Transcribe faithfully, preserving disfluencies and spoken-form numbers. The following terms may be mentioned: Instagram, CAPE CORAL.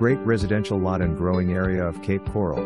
great residential lot and growing area of Cape Coral.